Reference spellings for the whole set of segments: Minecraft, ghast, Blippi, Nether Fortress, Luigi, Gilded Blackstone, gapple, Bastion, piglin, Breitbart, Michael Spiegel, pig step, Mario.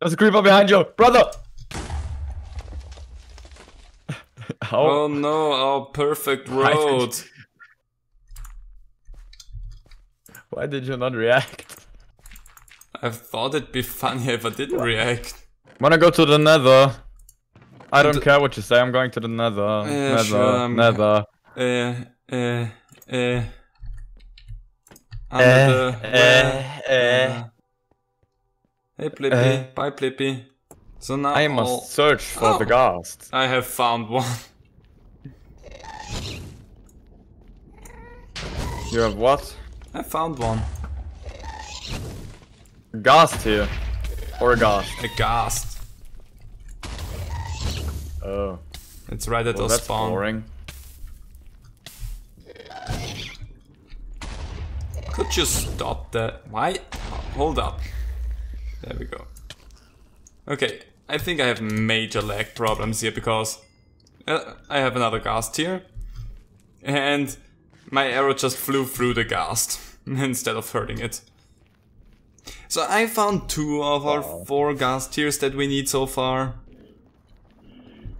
There's a creeper behind you, brother! Oh no, our perfect road. Why did you not react? I thought it'd be funny if I didn't react. Wanna go to the Nether? I don't care what you say, I'm going to the Nether. Nether, sure, Nether. Hey Blippi, bye Blippi. So now I must search for the ghast. I have found one. You have what? I found one. Ghast here. Or a ghast. A ghast. Oh. It's right at the spawn. Boring. Could you stop that? Why? Hold up. There we go. Okay, I think I have major lag problems here because I have another ghast here. And my arrow just flew through the ghast instead of hurting it. So I found two of our four ghast tiers that we need so far.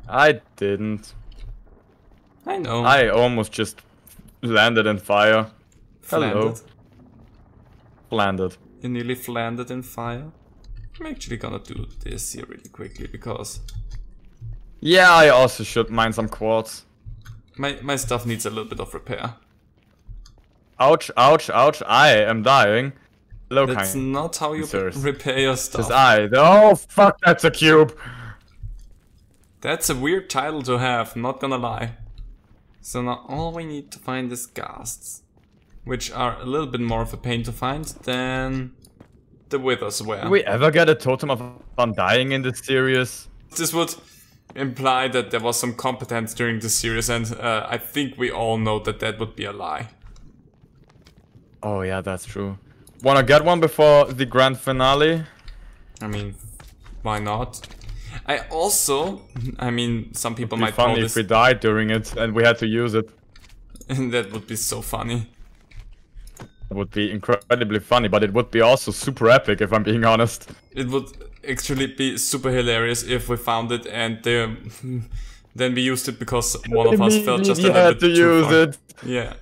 I didn't. I know. I almost just landed in fire. Hello. Landed. You nearly landed in fire. I'm actually gonna do this here really quickly because... yeah, I also should mine some quartz. My stuff needs a little bit of repair. Ouch, ouch, ouch, I am dying. Low that's kind. Not how you repair your stuff. Oh fuck, that's a cube. That's a weird title to have, not gonna lie. So now all we need to find is ghasts, which are a little bit more of a pain to find than the withers were. Did we ever get a totem of undying in this series? This would imply that there was some competence during this series, and I think we all know that that would be a lie. Oh yeah, that's true. Wanna get one before the grand finale? I mean, why not? I also, I mean, some people might call this... it'd be funny if we died during it and we had to use it. And that would be so funny. It would be incredibly funny, but it would be also super epic, if I'm being honest. It would actually be super hilarious if we found it and then we used it because one of us fell just a little bit too far. Yeah.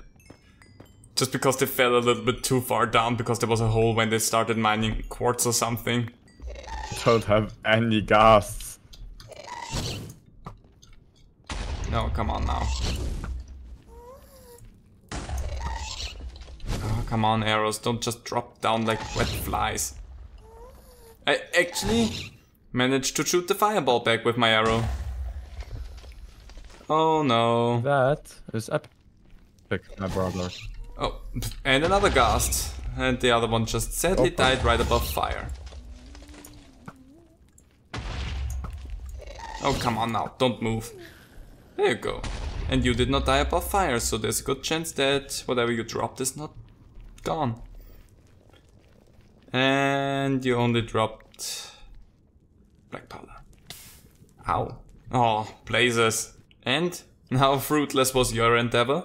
Just because they fell a little bit too far down, because there was a hole when they started mining quartz or something. Don't have any ghasts. No, come on now. Oh, come on, arrows, don't just drop down like wet flies. I actually managed to shoot the fireball back with my arrow. Oh no. That is epic, my brother. Oh, and another ghast. And the other one just sadly died right above fire. Oh, come on now, don't move. There you go. And you did not die above fire, so there's a good chance that whatever you dropped is not gone. And you only dropped black powder. Ow. Oh, blazes. And how fruitless was your endeavor?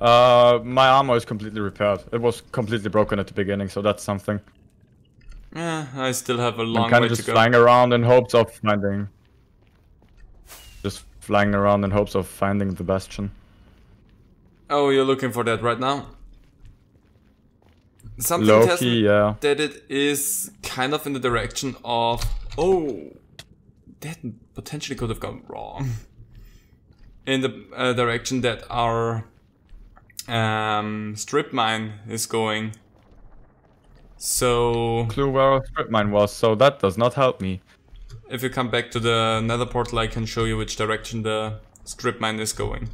My armor is completely repaired. It was completely broken at the beginning, so that's something. Yeah, I still have a long way to go. I'm just flying around in hopes of finding... just flying around in hopes of finding the Bastion. Oh, you're looking for that right now? Something tells me that it is kind of in the direction of... oh! That potentially could have gone wrong. In the direction that our... strip mine is going. So... clue where our strip mine was, so that does not help me. If you come back to the Nether portal, I can show you which direction the strip mine is going.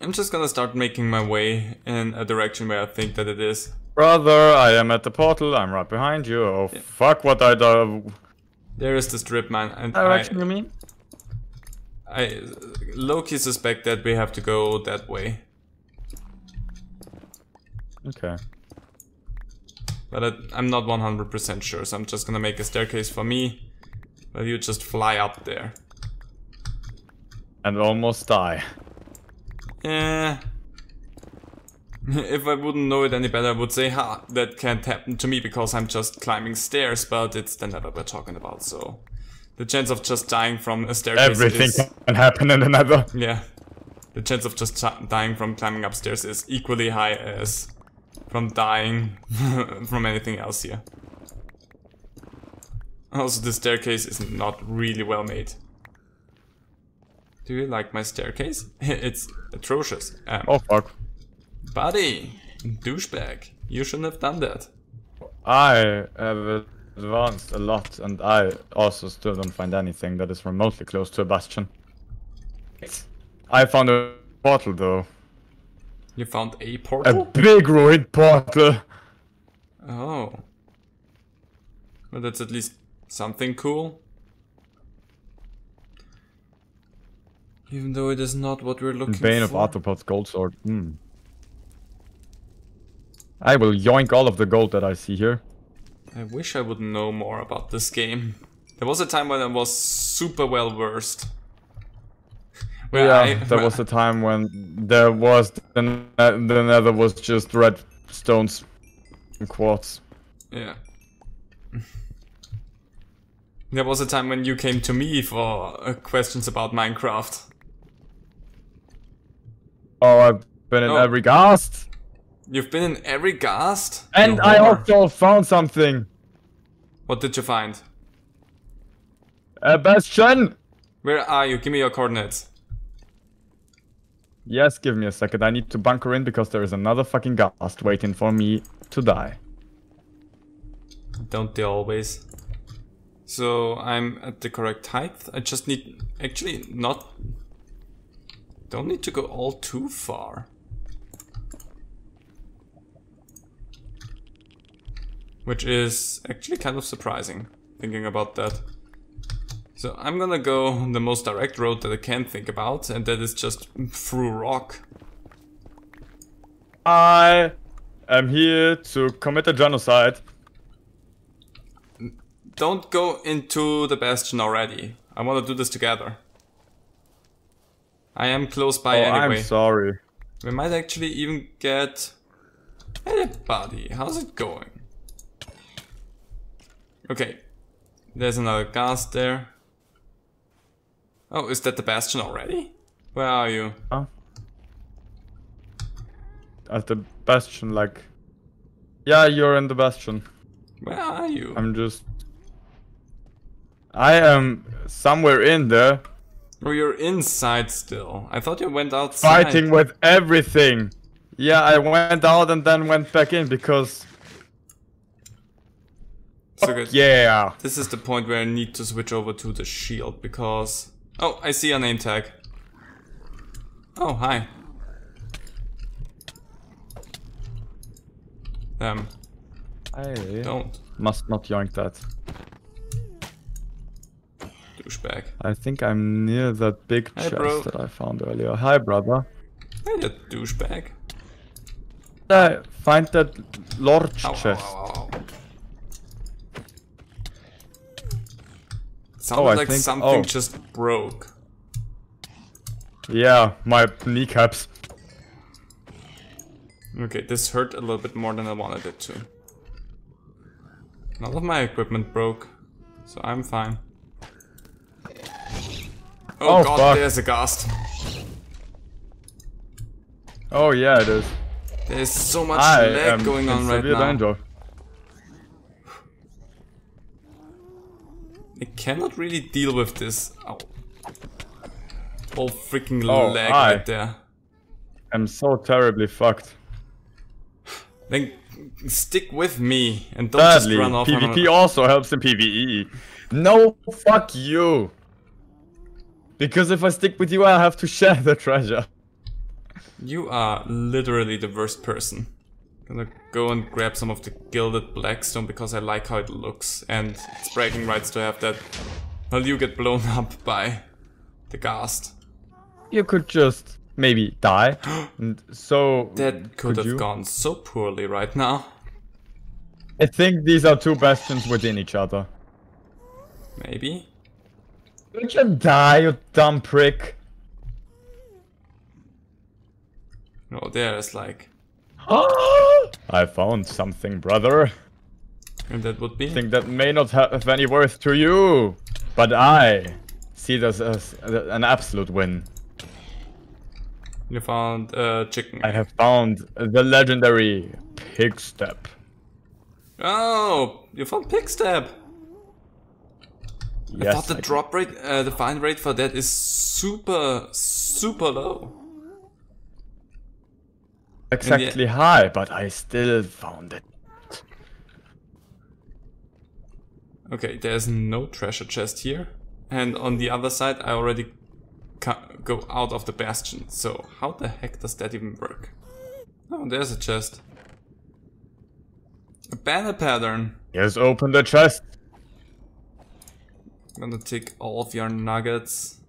I'm just gonna start making my way in a direction where I think that it is. Brother, I am at the portal, I'm right behind you. Oh yeah. Fuck what I do. There is the strip mine. And direction you mean? I low-key suspect that we have to go that way. Okay. But I'm not 100% sure, so I'm just gonna make a staircase for me. But you just fly up there. And almost die. Yeah. If I wouldn't know it any better, I would say, ha, that can't happen to me because I'm just climbing stairs, but it's the nether we're talking about, so... The chance of just dying from a staircase can happen in the nether. Yeah. The chance of just dying from climbing upstairs is equally high as from dying from anything else here. Also, the staircase is not really well made. Do you like my staircase? It's atrocious. Oh fuck. Buddy! Douchebag. You shouldn't have done that. I have advanced a lot and I also still don't find anything that is remotely close to a bastion. I found a portal though. You found a portal? A big ruined portal! Oh. Well, that's at least something cool. Even though it is not what we're looking for. Bane of Arthropod's gold sword. Mm. I will yoink all of the gold that I see here. I wish I would know more about this game. There was a time when I was super well versed. Yeah, there was a time when there was the nether was just red stones and quartz. Yeah. There was a time when you came to me for questions about Minecraft. Oh, I've been in every ghast. You've been in every ghast? And I also found something. What did you find? A bastion. Where are you? Give me your coordinates. Yes, give me a second. I need to bunker in because there is another fucking ghast waiting for me to die. Don't they always? So I'm at the correct height. I just need, actually not, don't need to go all too far. Which is actually kind of surprising, thinking about that. So I'm gonna go on the most direct road that I can think about, and that is just through rock. I am here to commit a genocide. Don't go into the bastion already. I want to do this together. I am close by anyway. I'm sorry. We might actually even get... Hey, buddy, how's it going? Okay. There's another ghast there. Oh, is that the bastion already? Where are you? Huh? At the bastion, like... Yeah, you're in the bastion. Where are you? I'm just... I am somewhere in there. Oh, you're inside still. I thought you went outside. Fighting with everything. Yeah, I went out and then went back in because... So good. Yeah. This is the point where I need to switch over to the shield because... Oh, I see a name tag. Oh, hi. I don't. Must not yoink that. Douchebag. I think I'm near that big chest that I found earlier. Hi, brother. Hey, that douchebag. I find that large chest. Sounds like something just broke. Yeah, my kneecaps. Okay, this hurt a little bit more than I wanted it to. None of my equipment broke, so I'm fine. Oh god, fuck. There's a ghast. Oh yeah, it is. There's so much lag going on right now. Danger. I cannot really deal with this. Oh. All freaking lag right there. I'm so terribly fucked. Then stick with me and don't just run off. PvP also helps in PvE. No, fuck you. Because if I stick with you, I'll have to share the treasure. You are literally the worst person. I'm gonna go and grab some of the Gilded Blackstone because I like how it looks. And it's bragging rights to have that while you get blown up by the ghast. You could just maybe die. And so that could have gone so poorly right now. I think these are two bastions within each other. Maybe. Don't you die, you dumb prick. No, there's like I found something, brother. And that would be? I think that may not have any worth to you, but I see this as an absolute win. You found chicken. I have found the legendary pig step. Oh, you found pig step. Yes, I thought the drop rate, the find rate for that is super low. Exactly high, but I still found it. Okay, there's no treasure chest here. And on the other side, I already go out of the bastion. So how the heck does that even work? Oh, there's a chest. A banner pattern. Yes, open the chest. I'm gonna take all of your nuggets.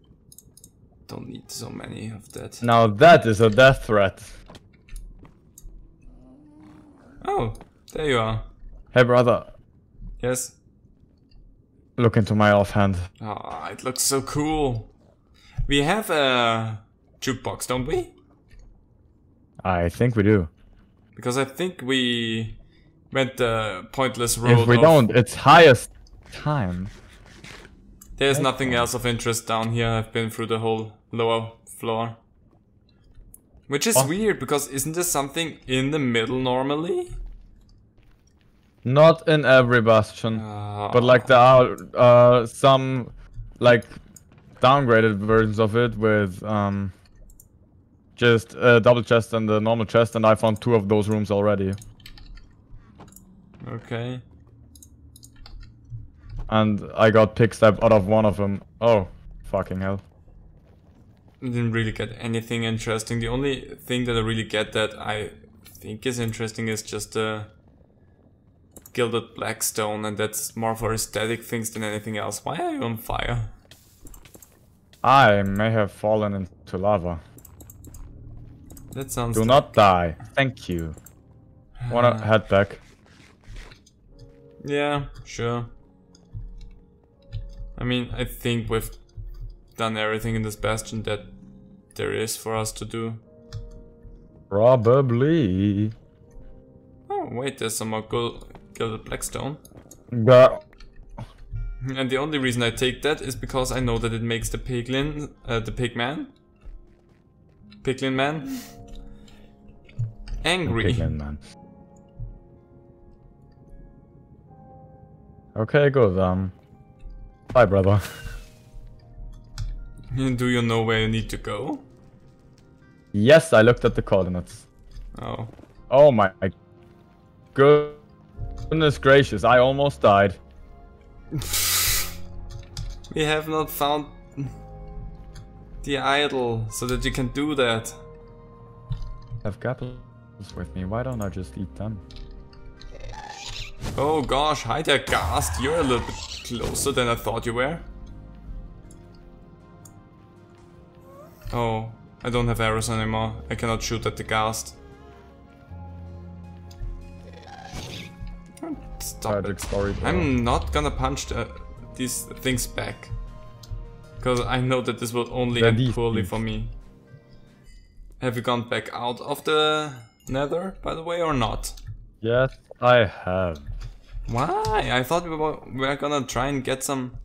Don't need so many of that. Now that is a death threat. Oh, there you are. Hey, brother. Yes? Look into my offhand. Ah, oh, it looks so cool. We have a jukebox, don't we? I think we do. Because I think we went the pointless road. If we don't, it's highest time. There's nothing else of interest down here. I've been through the whole lower floor. Which is weird, because isn't there something in the middle normally? Not in every bastion, but like there are some like downgraded versions of it with just a double chest and a normal chest, and I found two of those rooms already. Okay. And I got pig step out of one of them. Oh, fucking hell. I didn't really get anything interesting. The only thing that I really get that I think is interesting is just the Gilded Blackstone, and that's more for aesthetic things than anything else. Why are you on fire? I may have fallen into lava. That sounds... Do not die. Thank you. Wanna head back? Yeah, sure. I mean, I think we've done everything in this bastion that there is for us to do. Probably. Oh, wait, there's some more Gilded Blackstone. And the only reason I take that is because I know that it makes the piglin, the piglin man, angry. Piglin man. Okay, good. Bye, brother. Do you know where you need to go? Yes, I looked at the coordinates. Oh. Oh my goodness gracious, I almost died. We have not found the idol so that you can do that. I have gapples with me, why don't I just eat them? Oh gosh, hi there, Ghast. You're a little bit closer than I thought you were. Oh, I don't have arrows anymore. I cannot shoot at the Ghast. Stop it. I'm not gonna punch these things back. Because I know that this will only end poorly for me. Have you gone back out of the Nether, by the way, or not? Yes, I have. Why? I thought we were gonna try and get some...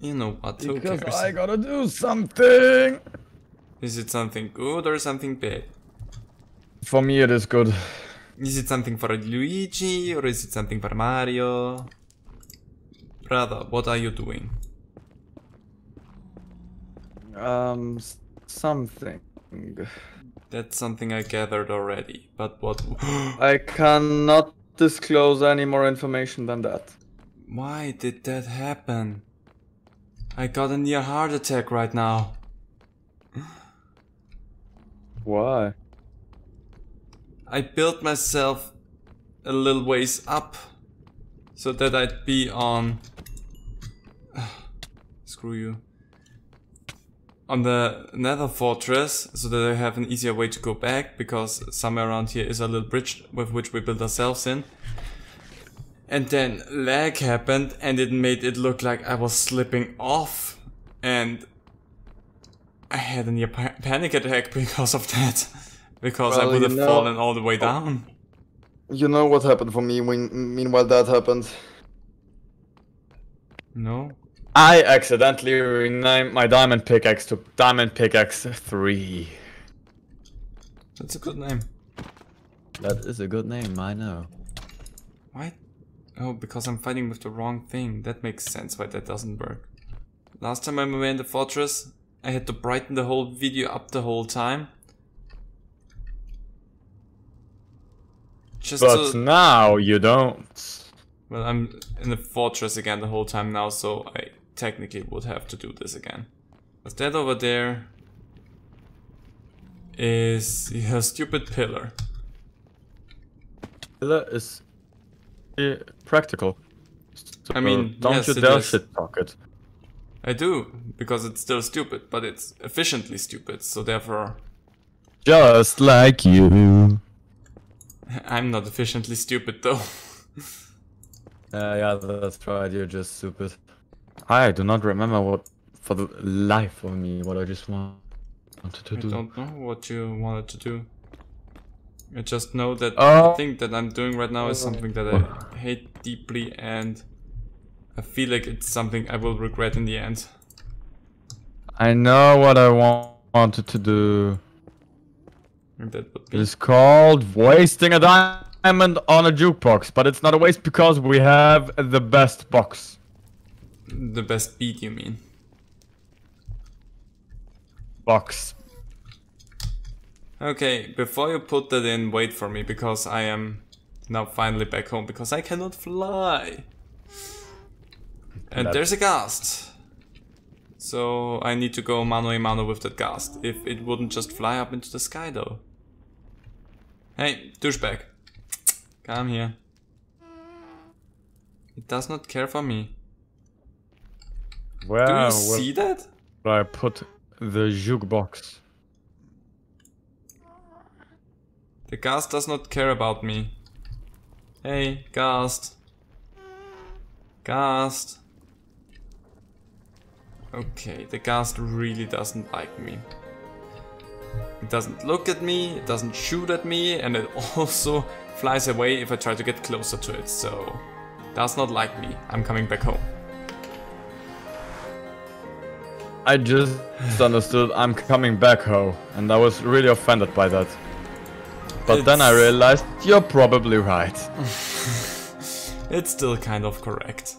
You know what, because I gotta do something! Is it something good or something bad? For me it is good. Is it something for Luigi or is it something for Mario? Brother, what are you doing? Something. That's something I gathered already, but what... I cannot disclose any more information than that. Why did that happen? I got a near heart attack right now. Why? I built myself a little ways up so that I'd be on... Screw you. On the Nether Fortress so that I have an easier way to go back, because somewhere around here is a little bridge with which we built ourselves in. And then lag happened and it made it look like I was slipping off, and I had a near panic attack because of that. Because well, I would have fallen all the way down. You know what happened for me when meanwhile that happened? No. I accidentally renamed my diamond pickaxe to Diamond Pickaxe 3. That's a good name. That is a good name, I know. Why? Oh, because I'm fighting with the wrong thing. That makes sense why that doesn't work. Last time I went to the fortress, I had to brighten the whole video up the whole time. Just but now you don't. Well, I'm in the fortress again the whole time now, so I technically would have to do this again. But that over there is your stupid pillar. Pillar is practical. So I mean, don't yes, you dare shit talk it. I do, because it's still stupid, but it's efficiently stupid, so therefore... Just like you. I'm not efficiently stupid, though. Yeah, that's right, you're just stupid. I do not remember what, for the life of me, what I just wanted to do. I don't know what you wanted to do. I just know that the thing that I'm doing right now is something that I hate deeply and... I feel like it's something I will regret in the end. I know what I wanted to do. That would be... It's called wasting a diamond on a jukebox, but it's not a waste because we have the best box. The best beat, you mean? Box. Okay, before you put that in, wait for me, because I am now finally back home, because I cannot fly. And there's a ghast. So I need to go mano a mano with that ghast. If it wouldn't just fly up into the sky though. Hey, douchebag. Come here. It does not care for me. Where do you see that? I put the jukebox. The ghast does not care about me. Hey, ghast. Ghast. Okay, the ghast really doesn't like me. It doesn't look at me, it doesn't shoot at me, and it also flies away if I try to get closer to it, so... Does not like me. I'm coming back home. I just understood I'm coming back home, and I was really offended by that. But then I realized you're probably right. It's still kind of correct.